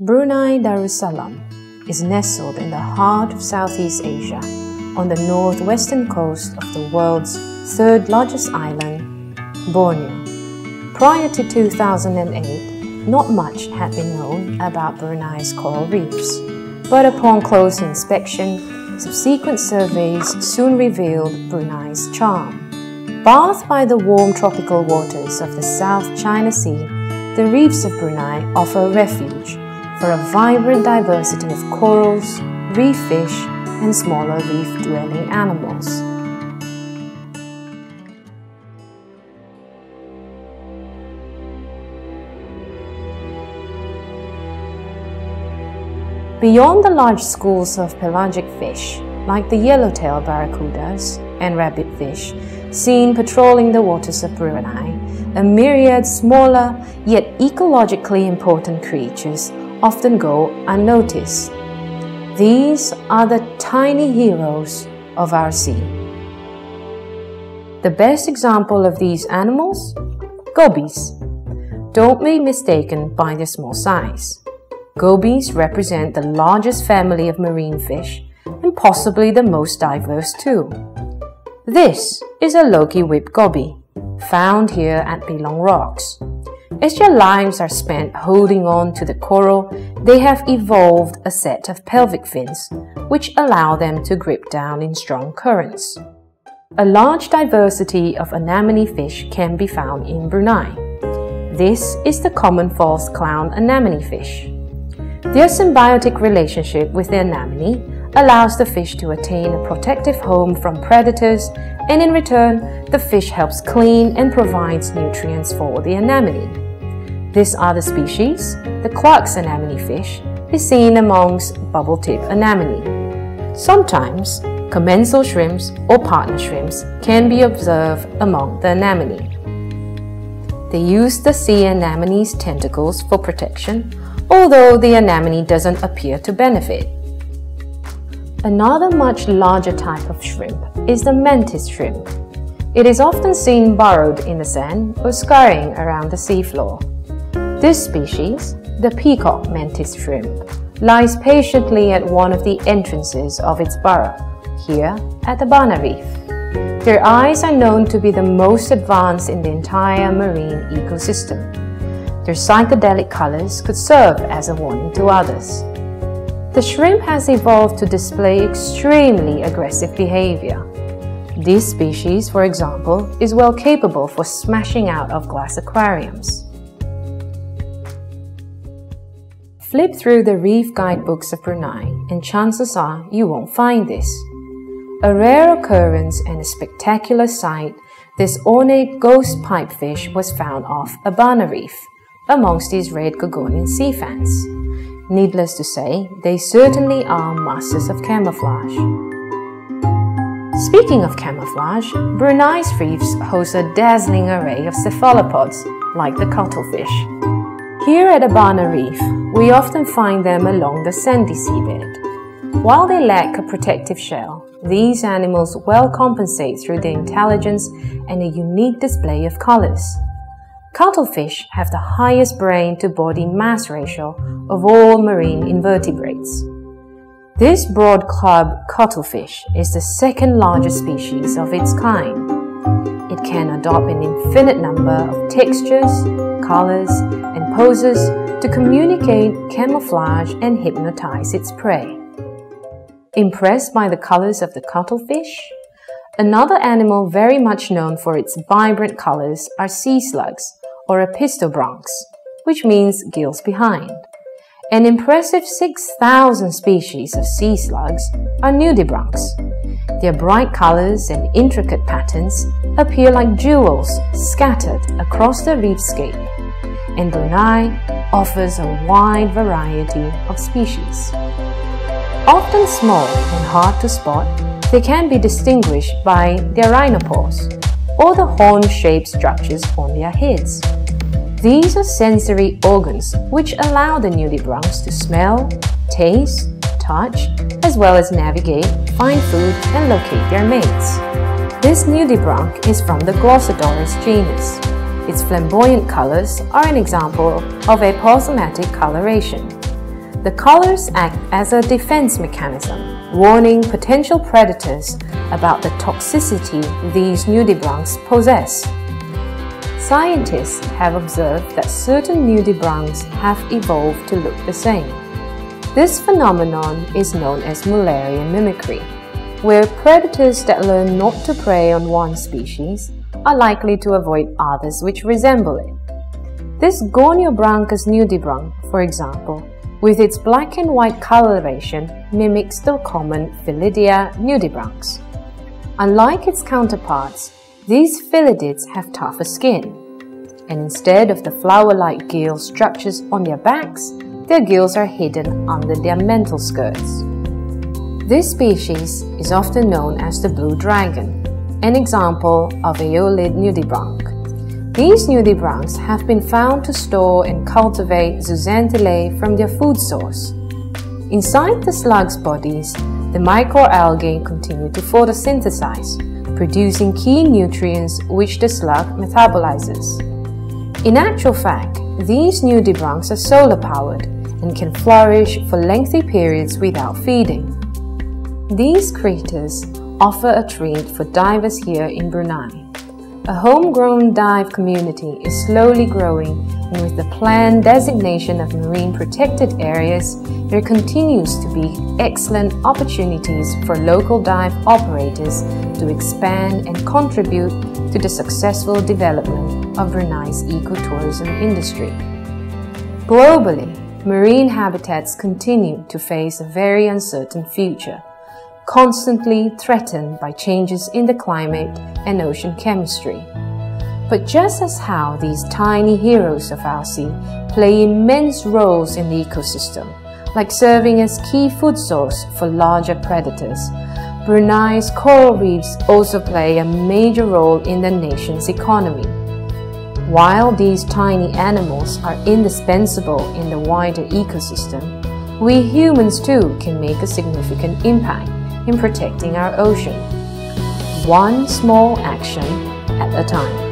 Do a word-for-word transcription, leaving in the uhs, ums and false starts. Brunei Darussalam is nestled in the heart of Southeast Asia, on the northwestern coast of the world's third largest island, Borneo. Prior to two thousand eight, not much had been known about Brunei's coral reefs, but upon close inspection, subsequent surveys soon revealed Brunei's charm. Bathed by the warm tropical waters of the South China Sea, the reefs of Brunei offer refuge for a vibrant diversity of corals, reef fish, and smaller reef-dwelling animals. Beyond the large schools of pelagic fish, like the yellowtail barracudas and rabbitfish, seen patrolling the waters of Brunei, a myriad smaller yet ecologically important creatures often go unnoticed. These are the tiny heroes of our sea. The best example of these animals? Gobies. Don't be mistaken by their small size. Gobies represent the largest family of marine fish and possibly the most diverse too. This is a Loki Whip Goby, found here at Belong Rocks. As their lives are spent holding on to the coral, they have evolved a set of pelvic fins, which allow them to grip down in strong currents. A large diversity of anemone fish can be found in Brunei. This is the common false clown anemone fish. Their symbiotic relationship with the anemone allows the fish to attain a protective home from predators, and in return, the fish helps clean and provides nutrients for the anemone. This other species, the Clark's anemone fish, is seen amongst bubble-tip anemone. Sometimes, commensal shrimps or partner shrimps can be observed among the anemone. They use the sea anemone's tentacles for protection, although the anemone doesn't appear to benefit. Another much larger type of shrimp is the mantis shrimp. It is often seen burrowed in the sand or scurrying around the seafloor. This species, the peacock mantis shrimp, lies patiently at one of the entrances of its burrow, here at the Bona Reef. Their eyes are known to be the most advanced in the entire marine ecosystem. Their psychedelic colors could serve as a warning to others. The shrimp has evolved to display extremely aggressive behavior. This species, for example, is well capable for smashing out of glass aquariums. Flip through the reef guidebooks of Brunei and chances are you won't find this. A rare occurrence and a spectacular sight, this ornate ghost pipefish was found off Abana Reef, amongst these red Gorgonian sea fans. Needless to say, they certainly are masters of camouflage. Speaking of camouflage, Brunei's reefs host a dazzling array of cephalopods, like the cuttlefish. Here at Abana Reef, we often find them along the sandy seabed. While they lack a protective shell, these animals well compensate through their intelligence and a unique display of colors. Cuttlefish have the highest brain-to-body mass ratio of all marine invertebrates. This broad club cuttlefish is the second largest species of its kind. It can adopt an infinite number of textures, colors, and poses to communicate, camouflage, and hypnotize its prey. Impressed by the colors of the cuttlefish? Another animal very much known for its vibrant colors are sea slugs, or Epistobranchs, which means gills behind. An impressive six thousand species of sea slugs are nudibranchs. Their bright colors and intricate patterns appear like jewels scattered across the reefscape, and Brunei offers a wide variety of species. Often small and hard to spot, they can be distinguished by their rhinopores, or the horn-shaped structures on their heads. These are sensory organs which allow the nudibranchs to smell, taste, touch, as well as navigate, find food, and locate their mates. This nudibranch is from the Glossodorus genus. Its flamboyant colors are an example of aposematic coloration. the collars act as a defense mechanism, warning potential predators about the toxicity these nudibranchs possess. Scientists have observed that certain nudibranchs have evolved to look the same. This phenomenon is known as Mullerian mimicry, where predators that learn not to prey on one species are likely to avoid others which resemble it. This Goniobranchus nudibranch, for example, with its black and white coloration, mimics the common Philidia nudibranchs. Unlike its counterparts, these Philidids have tougher skin, and instead of the flower-like gill structures on their backs, their gills are hidden under their mantle skirts. This species is often known as the blue dragon, an example of aeolid nudibranch. These nudibranchs have been found to store and cultivate zooxanthellae from their food source. Inside the slugs' bodies, the microalgae continue to photosynthesize, producing key nutrients which the slug metabolizes. In actual fact, these nudibranchs are solar-powered and can flourish for lengthy periods without feeding. These creatures offer a treat for divers here in Brunei. A homegrown dive community is slowly growing, and with the planned designation of marine protected areas, there continues to be excellent opportunities for local dive operators to expand and contribute to the successful development of Brunei's ecotourism industry. Globally, marine habitats continue to face a very uncertain future, constantly threatened by changes in the climate and ocean chemistry. But just as how these tiny heroes of our sea play immense roles in the ecosystem, like serving as key food source for larger predators, Brunei's coral reefs also play a major role in the nation's economy. While these tiny animals are indispensable in the wider ecosystem, we humans too can make a significant impact in protecting our ocean, one small action at a time.